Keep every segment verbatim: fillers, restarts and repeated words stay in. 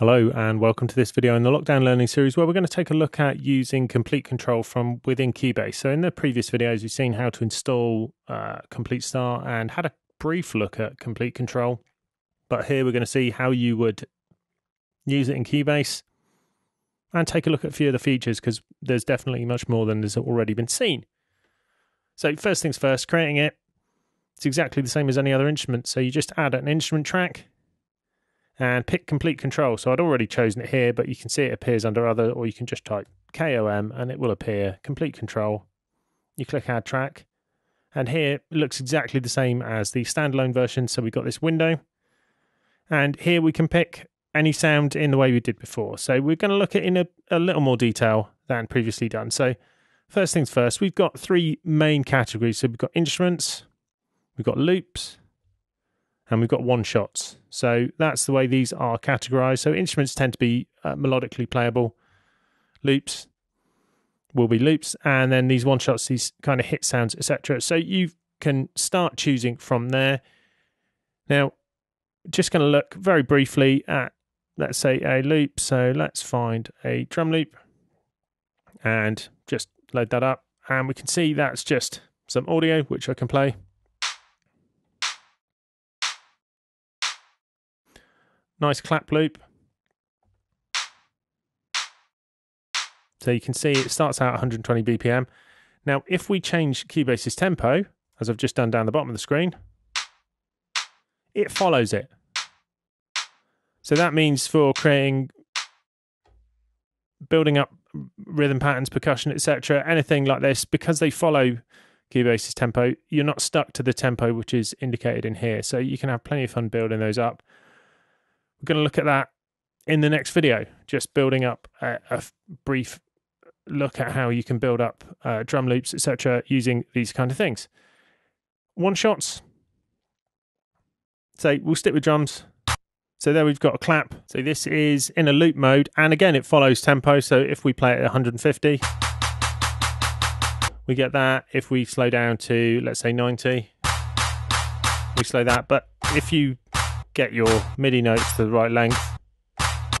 Hello and welcome to this video in the Lockdown Learning Series where we're going to take a look at using Komplete Kontrol from within Cubase. So in the previous videos we've seen how to install uh, Komplete Star and had a brief look at Komplete Kontrol, but here we're going to see how you would use it in Cubase and take a look at a few of the features because there's definitely much more than has already been seen. So first things first, creating it, it's exactly the same as any other instrument. So you just add an instrument track and pick Komplete Kontrol. So I'd already chosen it here, but you can see it appears under other, or you can just type K O M and it will appear Komplete Kontrol. You click add track and here it looks exactly the same as the standalone version. So we've got this window and here we can pick any sound in the way we did before. So we're going to look at it in a, a little more detail than previously done. So first things first, we've got three main categories. So we've got instruments, we've got loops, and we've got one-shots. So that's the way these are categorized. So instruments tend to be uh, melodically playable. Loops will be loops. And then these one-shots, these kind of hit sounds, et cetera. So you can start choosing from there. Now, just going to look very briefly at, let's say, a loop. So let's find a drum loop and just load that up. And we can see that's just some audio, which I can play. Nice clap loop. So you can see it starts out one hundred twenty B P M. Now, if we change Cubase's tempo, as I've just done down the bottom of the screen, it follows it. So that means for creating, building up rhythm patterns, percussion, et cetera, anything like this, because they follow Cubase's tempo, you're not stuck to the tempo which is indicated in here. So you can have plenty of fun building those up. We're going to look at that in the next video, just building up a, a brief look at how you can build up uh, drum loops, et cetera, using these kind of things. One shots. So we'll stick with drums. So there we've got a clap. So this is in a loop mode, and again it follows tempo. So if we play it at one hundred fifty, we get that. If we slow down to, let's say, ninety, we slow that. But if you get your MIDI notes to the right length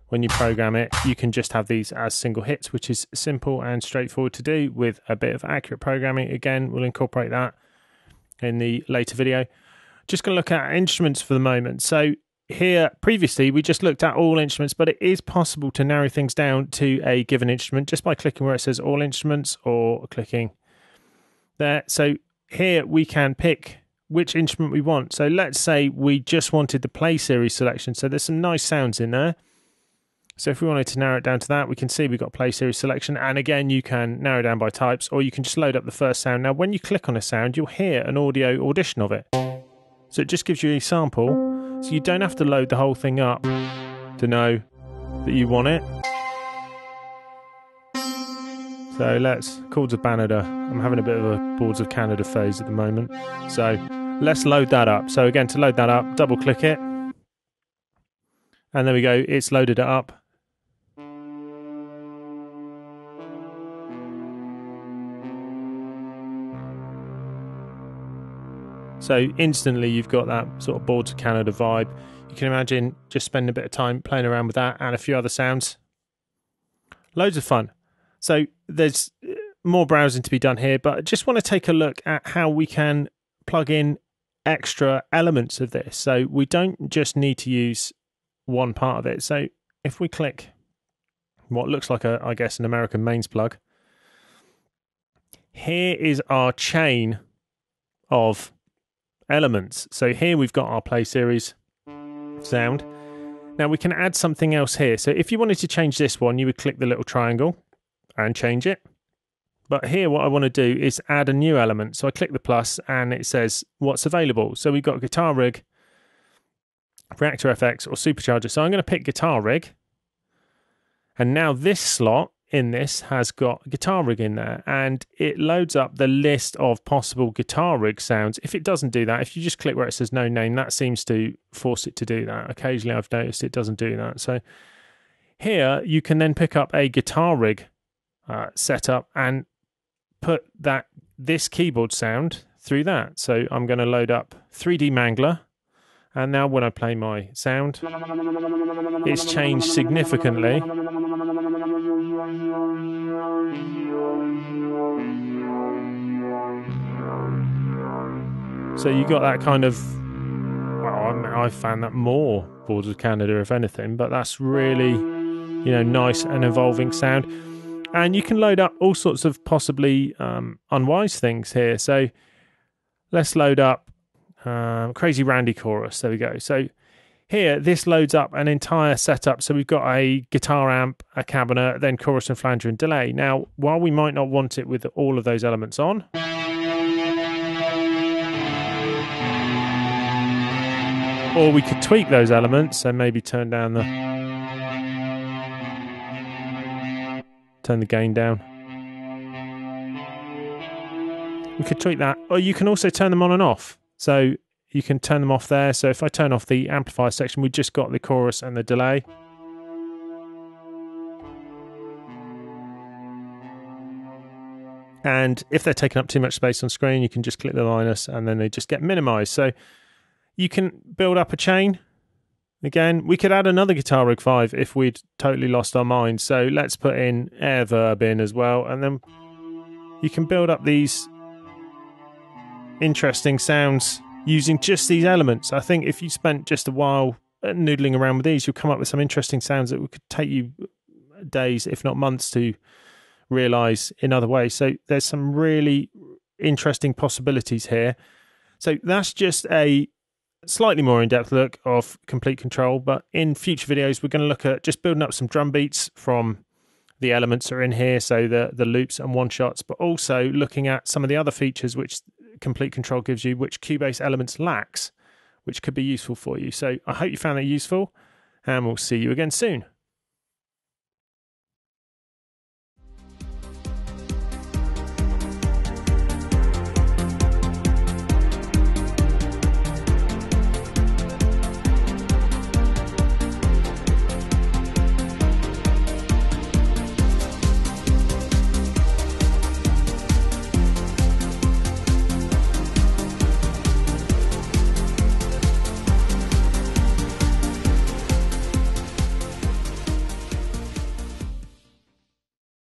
when you program it, you can just have these as single hits, which is simple and straightforward to do with a bit of accurate programming. Again, we'll incorporate that in the later video. Just going to look at instruments for the moment. So here previously we just looked at all instruments, but it is possible to narrow things down to a given instrument just by clicking where it says all instruments or clicking there. So here we can pick which instrument we want. So let's say we just wanted the play series selection. So there's some nice sounds in there. So if we wanted to narrow it down to that, we can see we've got play series selection. And again, you can narrow down by types, or you can just load up the first sound. Now, when you click on a sound, you'll hear an audio audition of it. So it just gives you a sample. So you don't have to load the whole thing up to know that you want it. So let's, Chords of Canada, I'm having a bit of a Boards of Canada phase at the moment. So let's load that up. So again, to load that up, double click it. And there we go, it's loaded it up. So instantly you've got that sort of Boards of Canada vibe. You can imagine just spending a bit of time playing around with that and a few other sounds. Loads of fun. So there's more browsing to be done here, but I just want to take a look at how we can plug in extra elements of this. So we don't just need to use one part of it. So if we click what looks like, a, I guess, an American mains plug, here is our chain of elements. So here we've got our play series sound. Now we can add something else here. So if you wanted to change this one, you would click the little triangle and change it. But here what I want to do is add a new element. So I click the plus and it says what's available. So we've got Guitar Rig, Reaktor F X, or Supercharger. So I'm going to pick Guitar Rig. And now this slot in this has got Guitar Rig in there. And it loads up the list of possible Guitar Rig sounds. If it doesn't do that, if you just click where it says no name, that seems to force it to do that. Occasionally I've noticed it doesn't do that. So here you can then pick up a Guitar Rig Uh, set up and put that this keyboard sound through that. So I'm going to load up three D Mangler And now when I play my sound, it's changed significantly. So you got that kind of, well, I found that more Boards of Canada, if anything, but that's really, you know, nice and evolving sound. And you can load up all sorts of possibly um, unwise things here. So let's load up um, Crazy Randy Chorus. There we go. So here, this loads up an entire setup. So we've got a guitar amp, a cabinet, then chorus and flanger and delay. Now, while we might not want it with all of those elements on, or we could tweak those elements and maybe turn down the turn the gain down. We could tweak that, or you can also turn them on and off. So you can turn them off there. So if I turn off the amplifier section, we just got the chorus and the delay. And if they're taking up too much space on screen, you can just click the minus and then they just get minimized. So you can build up a chain. Again, we could add another Guitar Rig five if we'd totally lost our mind. So let's put in Air Verb in as well. And then you can build up these interesting sounds using just these elements. I think if you spent just a while noodling around with these, you'll come up with some interesting sounds that could take you days, if not months, to realize in other ways. So there's some really interesting possibilities here. So that's just a slightly more in-depth look of Komplete Kontrol, but in future videos we're going to look at just building up some drum beats from the elements that are in here, so the the loops and one shots, but also looking at some of the other features which Komplete Kontrol gives you, which Cubase elements lacks, which could be useful for you. So I hope you found that useful, and we'll see you again soon.